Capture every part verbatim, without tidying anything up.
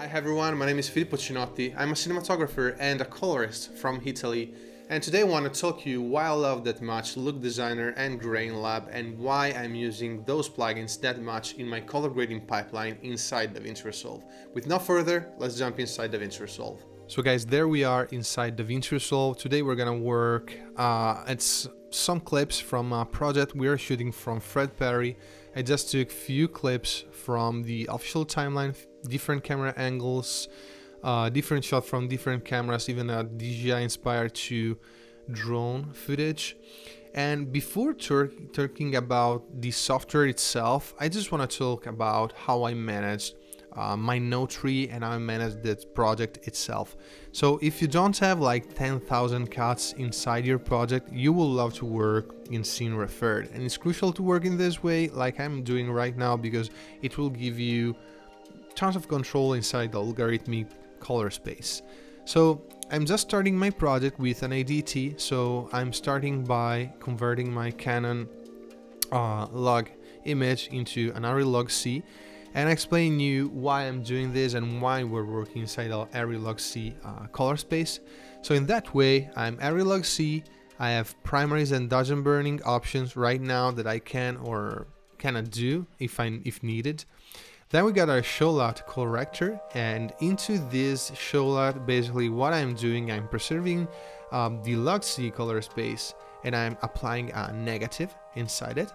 Hi everyone, my name is Filippo Cinotti. I'm a cinematographer and a colorist from Italy, and today I want to talk to you why I love that much Look Designer and Grain Lab and why I'm using those plugins that much in my color grading pipeline inside DaVinci Resolve. With no further, let's jump inside DaVinci Resolve. So guys, there we are inside DaVinci Resolve. Today we're gonna work uh, at some clips from a project we are shooting from Fred Perry. I just took few clips from the official timeline, different camera angles, uh, different shot from different cameras, even a D J I Inspire two drone footage. And before talking about the software itself, I just want to talk about how I managed uh, my node tree and how I managed that project itself. So if you don't have like ten thousand cuts inside your project, you will love to work in Scene Referred. And it's crucial to work in this way, like I'm doing right now, because it will give you tons of control inside the algorithmic color space. So I'm just starting my project with an A D T, so I'm starting by converting my Canon uh, log image into an ARRI Log C, and I explain you why I'm doing this and why we're working inside our ARRI Log C uh, color space. So in that way, I'm ARRI Log C, I have primaries and dodge and burning options right now that I can or cannot do if, I, if needed. Then we got our show lot corrector, and into this show lot, basically what I'm doing, I'm preserving um, the Log C color space and I'm applying a negative inside it.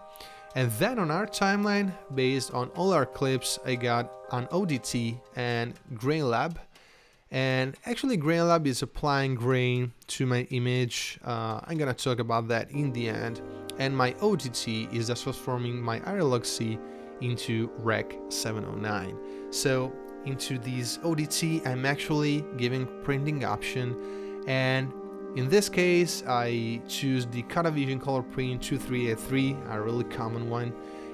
And then on our timeline, based on all our clips, I got an O D T and Grain Lab. And actually Grain Lab is applying grain to my image. Uh, I'm gonna talk about that in the end. And my O D T is just transforming my ARRI Log C into Rec seven oh nine. So into these O D T, I'm actually giving printing option, and in this case I choose the Kodak Vision color print two three eight three, a really common one,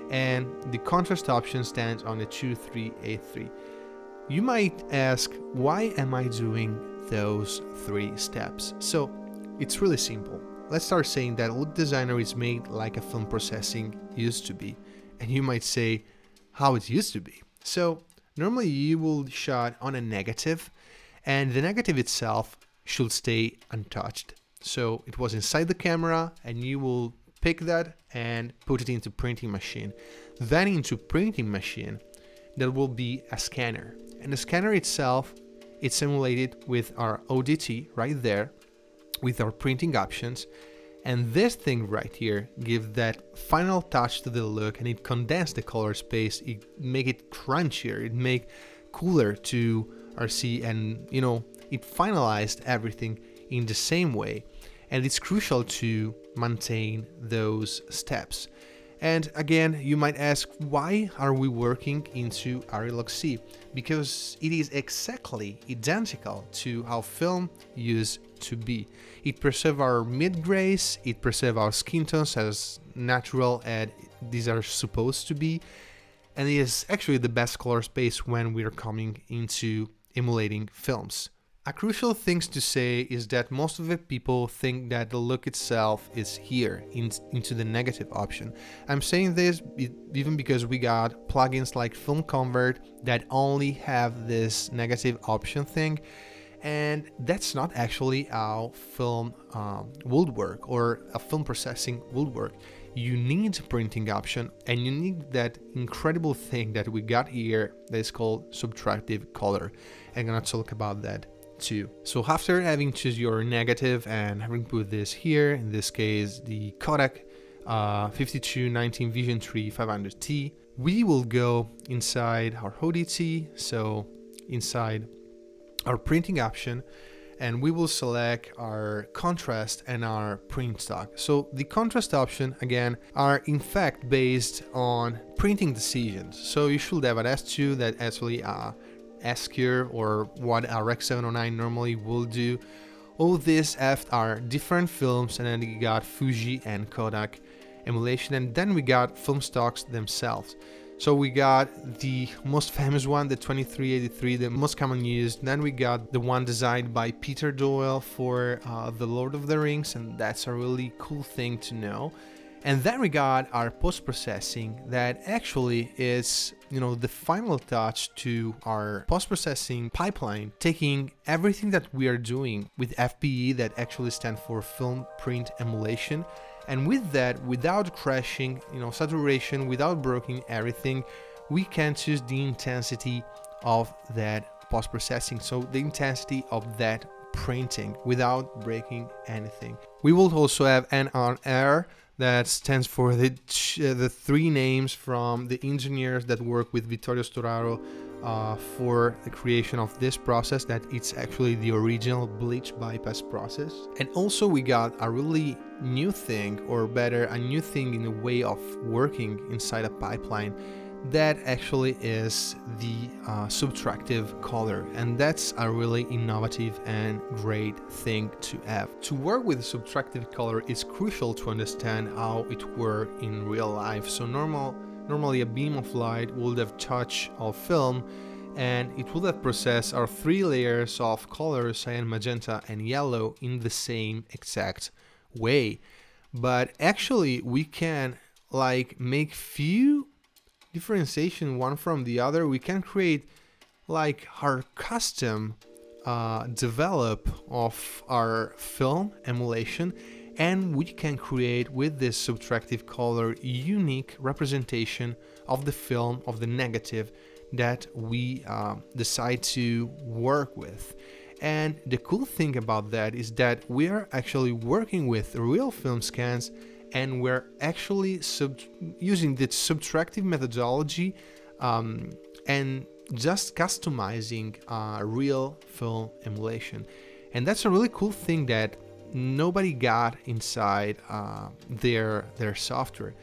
and the contrast option stands on the two three eight three. You might ask, why am I doing those three steps? So it's really simple. Let's start saying that Look Designer is made like a film processing used to be. And you might say, how it used to be. So normally you will shot on a negative, and the negative itself should stay untouched. So it was inside the camera, and you will pick that and put it into printing machine. Then into printing machine, there will be a scanner. And the scanner itself, it's simulated with our O D T right there, with our printing options. And this thing right here gives that final touch to the look, and it condenses the color space, it make it crunchier, it make cooler to R C, and you know, it finalized everything in the same way. And it's crucial to maintain those steps. And again, you might ask, why are we working into ARRI Log C? Because it is exactly identical to how film used to be. It preserves our mid-grays, it preserves our skin tones as natural as these are supposed to be, and it is actually the best color space when we are coming into emulating films. A crucial thing to say is that most of the people think that the look itself is here, in, into the negative option. I'm saying this even because we got plugins like Film Convert that only have this negative option thing, and that's not actually how film um, would work, or a film processing would work. You need printing option, and you need that incredible thing that we got here that is called subtractive color. I'm gonna talk about that too. So after having choose your negative and having put this here, in this case the Kodak uh, fifty-two nineteen Vision three five hundred T, we will go inside our O D T, so inside our printing option, and we will select our contrast and our print stock. So the contrast option again are in fact based on printing decisions. So you should have an S two that actually uh, S-curve, or what a Rec seven oh nine normally will do. All these F are different films, and then we got Fuji and Kodak emulation, and then we got film stocks themselves. So we got the most famous one, the twenty-three eighty-three, the most common used. Then we got the one designed by Peter Doyle for uh, the Lord of the Rings, and that's a really cool thing to know. and then we got our post-processing that actually is, you know, the final touch to our post-processing pipeline, taking everything that we are doing with F P E, that actually stands for film print emulation, and with that, without crashing, you know, saturation, without breaking everything, we can choose the intensity of that post-processing, so the intensity of that printing without breaking anything. We will also have N R R, that stands for the, uh, the three names from the engineers that work with Vittorio Storaro uh, for the creation of this process, that it's actually the original bleach bypass process. And also we got a really new thing, or better, a new thing in the way of working inside a pipeline, that actually is the uh, subtractive color, and that's a really innovative and great thing to have. To work with subtractive color is crucial to understand how it works in real life. So normal, normally a beam of light would have touched our film and it would have processed our three layers of color, cyan, magenta and yellow, in the same exact way. But actually we can like make few differentiation one from the other. We can create like our custom uh, develop of our film emulation, and we can create with this subtractive color unique representation of the film, of the negative that we uh, decide to work with. And the cool thing about that is that we are actually working with real film scans, and we're actually sub using the subtractive methodology um, and just customizing uh, real film emulation. And that's a really cool thing that nobody got inside uh, their, their software.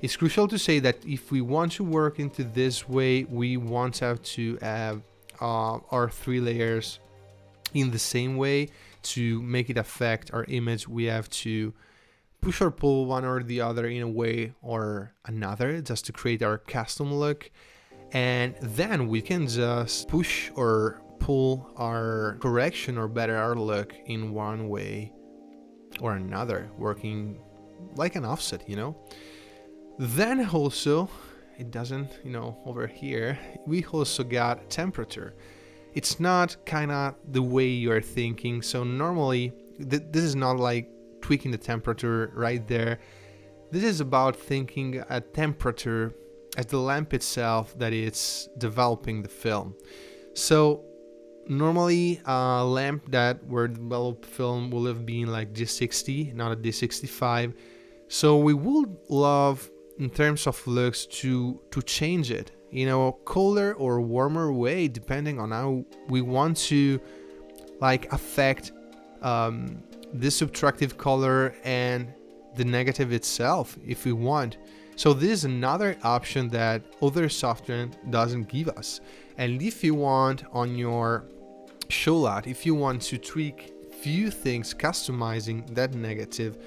It's crucial to say that if we want to work into this way, we want to have, to have uh, our three layers in the same way. To make it affect our image, we have to push or pull one or the other in a way or another, just to create our custom look. And then we can just push or pull our correction, or better, our look, in one way or another, working like an offset, you know. Then also, it doesn't, you know, over here, we also got temperature. It's not kind of the way you're thinking. So normally, th this is not like tweaking the temperature right there. This is about thinking a temperature as the lamp itself that it's developing the film. So normally a lamp that were developed film will have been like D sixty, not a D sixty-five. So we would love, in terms of looks, to to change it in a colder or warmer way, depending on how we want to like affect um, this subtractive color and the negative itself, if we want. So this is another option that other software doesn't give us. And if you want on your show lot, if you want to tweak few things customizing that negative,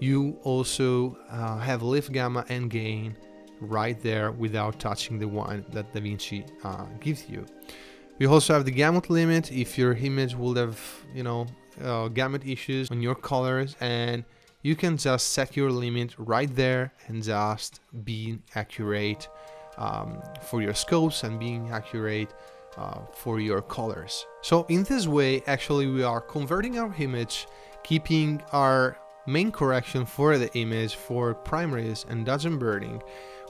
you also uh, have lift, gamma and gain right there without touching the one that DaVinci uh, gives you. We also have the gamut limit if your image would have, you know, Uh, gamut issues on your colors, and you can just set your limit right there and just being accurate um, for your scopes and being accurate uh, for your colors. So in this way, actually, we are converting our image, keeping our main correction for the image for primaries and dodging burning.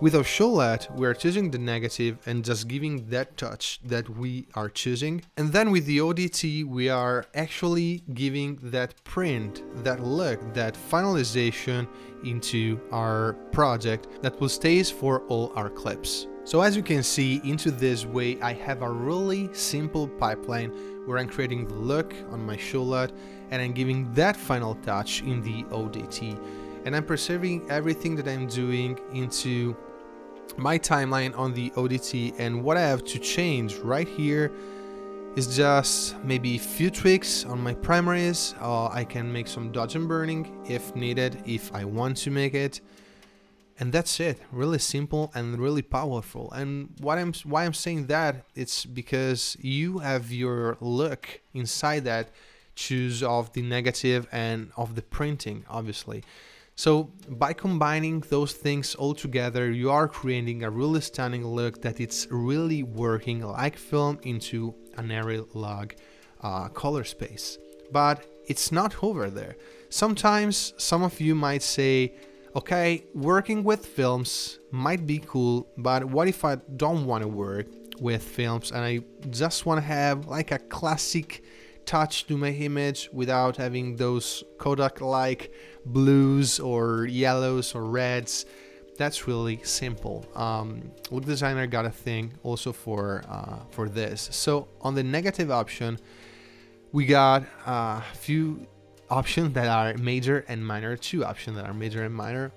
With our show light, we are choosing the negative and just giving that touch that we are choosing. And then with the O D T, we are actually giving that print, that look, that finalization into our project that will stay for all our clips. So as you can see, into this way, I have a really simple pipeline where I'm creating the look on my show light and I'm giving that final touch in the O D T. And I'm preserving everything that I'm doing into my timeline on the O D T, and what I have to change right here is just maybe a few tweaks on my primaries. uh, I can make some dodge and burning if needed, if I want to make it, and that's it. Really simple and really powerful. And what I'm why I'm saying that, it's because you have your look inside that, choose of the negative and of the printing, obviously. So by combining those things all together, you are creating a really stunning look that it's really working like film into an ARRI Log uh, color space. But it's not over there. Sometimes some of you might say, okay, working with films might be cool, but what if I don't want to work with films and I just want to have like a classic touch to my image without having those Kodak-like blues or yellows or reds? That's really simple. Um, Look Designer got a thing also for, uh, for this. So on the negative option, we got a few options that are major and minor, two options that are major and minor.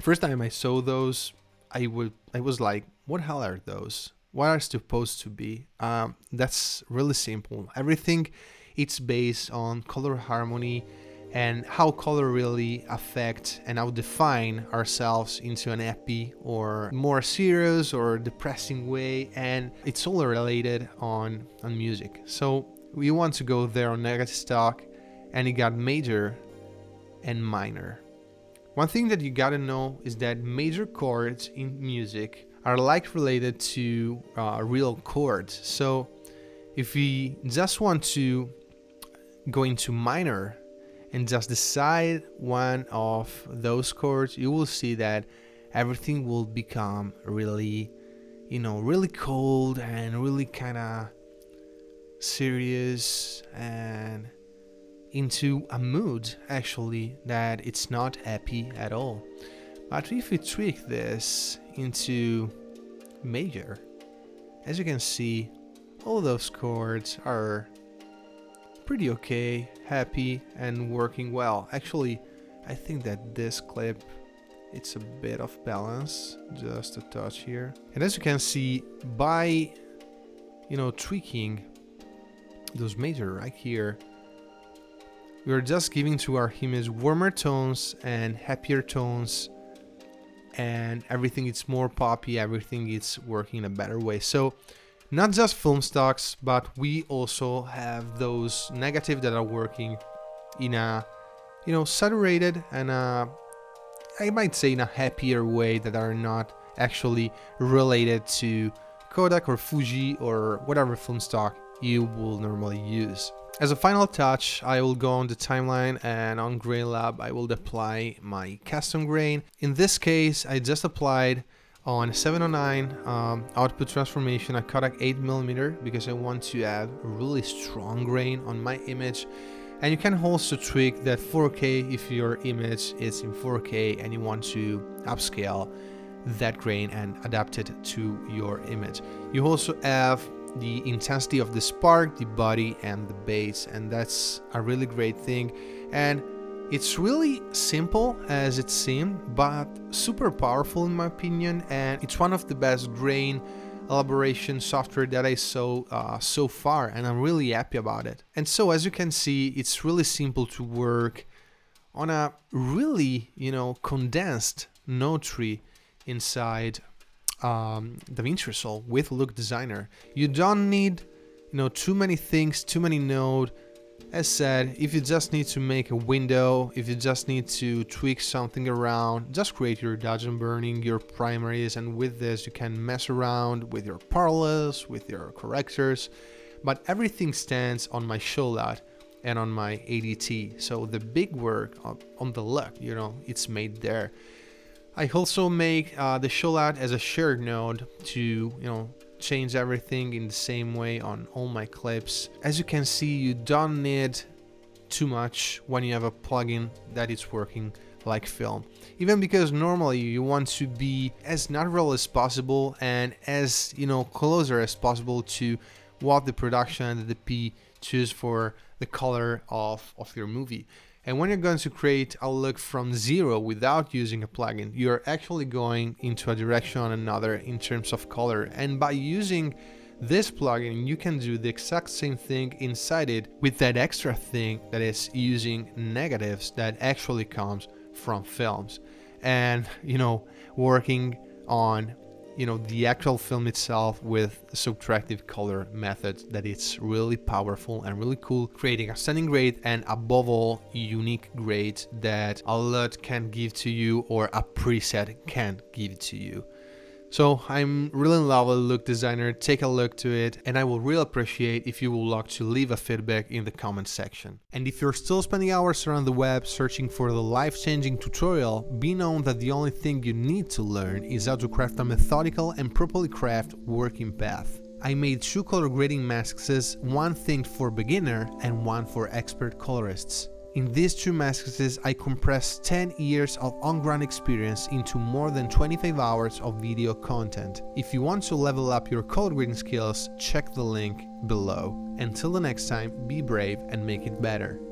First time I saw those, I, would, I was like, what hell are those? What are supposed to be? Um, that's really simple. Everything, it's based on color harmony and how color really affect and how define ourselves into an happy or more serious or depressing way. And it's all related on, on music. So we want to go there on negative stock, and it got major and minor. One thing that you gotta know is that major chords in music are like related to uh, real chords. So if we just want to go into minor and just decide one of those chords, you will see that everything will become really, you know, really cold and really kind of serious and into a mood actually that it's not happy at all. But if we tweak this into major, as you can see, all those chords are pretty okay, happy and working well. Actually, I think that this clip, it's a bit off balance, just a touch here. And as you can see, by, you know, tweaking those major right here, we are just giving to our image warmer tones and happier tones, and everything is more poppy, everything is working in a better way. So not just film stocks, but we also have those negative that are working in a, you know, saturated and a, I might say in a happier way, that are not actually related to Kodak or Fuji or whatever film stock you will normally use. As a final touch, I will go on the timeline, and on Grain Lab I will apply my custom grain. In this case, I just applied on seven oh nine um, output transformation a Kodak eight millimeter because I want to have a really strong grain on my image. And you can also tweak that four K if your image is in four K and you want to upscale that grain and adapt it to your image. You also have the intensity of the spark, the body and the base, and that's a really great thing. And it's really simple as it seems, but super powerful in my opinion, and it's one of the best grain elaboration software that I saw uh, so far, and I'm really happy about it. And so as you can see, it's really simple to work on a really, you know, condensed node tree inside Um, DaVinci Resolve with Look Designer. You don't need, you know, too many things, too many nodes. As said, if you just need to make a window, if you just need to tweak something around, just create your dodge and burning, your primaries, and with this you can mess around with your parallels, with your correctors, but everything stands on my show lot and on my A D T. So the big work on the look, you know, it's made there. I also make uh, the show out as a shared node to, you know, change everything in the same way on all my clips. As you can see, you don't need too much when you have a plugin that is working like film. Even because normally you want to be as natural as possible and as, you know, closer as possible to what the production and the D P choose for the color of, of your movie. And when you're going to create a look from zero without using a plugin, you're actually going into a direction or another in terms of color. And by using this plugin, you can do the exact same thing inside it with that extra thing that is using negatives that actually comes from films. And, you know, working on you know, the actual film itself with subtractive color methods, that it's really powerful and really cool, creating a stunning grade and above all unique grades that a L U T can give to you or a preset can give to you. So I'm really in love with Look Designer. Take a look to it, and I will really appreciate if you would like to leave a feedback in the comment section. And if you're still spending hours around the web searching for the life-changing tutorial, be known that the only thing you need to learn is how to craft a methodical and properly crafted working path. I made two color grading masks, one thing for beginner and one for expert colorists. In these two masks, I compressed ten years of on-ground experience into more than twenty-five hours of video content. If you want to level up your color grading skills, check the link below. Until the next time, be brave and make it better.